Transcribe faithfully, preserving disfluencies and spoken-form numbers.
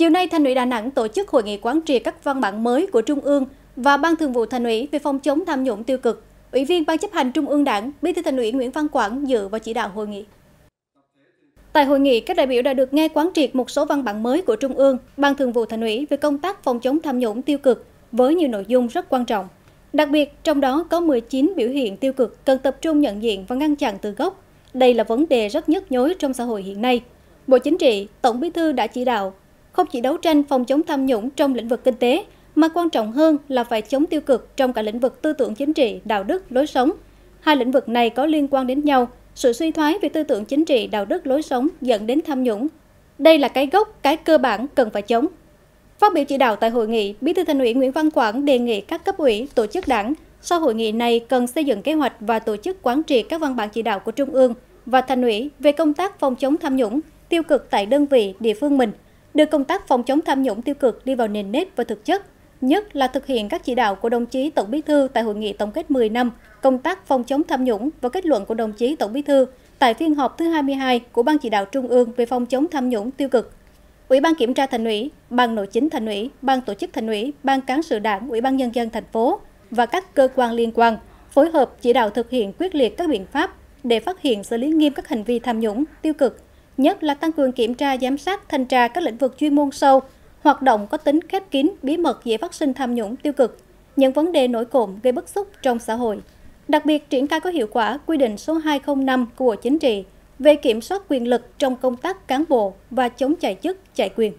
Chiều nay, Thành ủy Đà Nẵng tổ chức hội nghị quán triệt các văn bản mới của Trung ương và Ban Thường vụ Thành ủy về phòng chống tham nhũng tiêu cực. Ủy viên Ban Chấp hành Trung ương Đảng, Bí thư Thành ủy Nguyễn Văn Quảng dự và chỉ đạo hội nghị. Tại hội nghị, các đại biểu đã được nghe quán triệt một số văn bản mới của Trung ương, Ban Thường vụ Thành ủy về công tác phòng chống tham nhũng tiêu cực với nhiều nội dung rất quan trọng. Đặc biệt, trong đó có mười chín biểu hiện tiêu cực cần tập trung nhận diện và ngăn chặn từ gốc. Đây là vấn đề rất nhức nhối trong xã hội hiện nay. Bộ Chính trị, Tổng Bí thư đã chỉ đạo không chỉ đấu tranh phòng chống tham nhũng trong lĩnh vực kinh tế, mà quan trọng hơn là phải chống tiêu cực trong cả lĩnh vực tư tưởng chính trị, đạo đức, lối sống. Hai lĩnh vực này có liên quan đến nhau, sự suy thoái về tư tưởng chính trị, đạo đức, lối sống dẫn đến tham nhũng. Đây là cái gốc, cái cơ bản cần phải chống. Phát biểu chỉ đạo tại hội nghị, Bí thư Thành ủy Nguyễn Văn Quảng đề nghị các cấp ủy, tổ chức đảng sau hội nghị này cần xây dựng kế hoạch và tổ chức quán triệt các văn bản chỉ đạo của Trung ương và Thành ủy về công tác phòng chống tham nhũng, tiêu cực tại đơn vị, địa phương mình, đưa công tác phòng chống tham nhũng tiêu cực đi vào nền nếp và thực chất, nhất là thực hiện các chỉ đạo của đồng chí Tổng Bí thư tại hội nghị tổng kết mười năm công tác phòng chống tham nhũng và kết luận của đồng chí Tổng Bí thư tại phiên họp thứ hai mươi hai của Ban Chỉ đạo Trung ương về phòng chống tham nhũng tiêu cực. Ủy ban Kiểm tra Thành ủy, Ban Nội chính Thành ủy, Ban Tổ chức Thành ủy, Ban Cán sự Đảng, Ủy ban Nhân dân thành phố và các cơ quan liên quan phối hợp chỉ đạo thực hiện quyết liệt các biện pháp để phát hiện xử lý nghiêm các hành vi tham nhũng tiêu cực, nhất là tăng cường kiểm tra, giám sát, thanh tra các lĩnh vực chuyên môn sâu, hoạt động có tính khép kín, bí mật dễ phát sinh tham nhũng tiêu cực, những vấn đề nổi cộm gây bức xúc trong xã hội. Đặc biệt, triển khai có hiệu quả quy định số hai không năm của Bộ Chính trị về kiểm soát quyền lực trong công tác cán bộ và chống chạy chức, chạy quyền.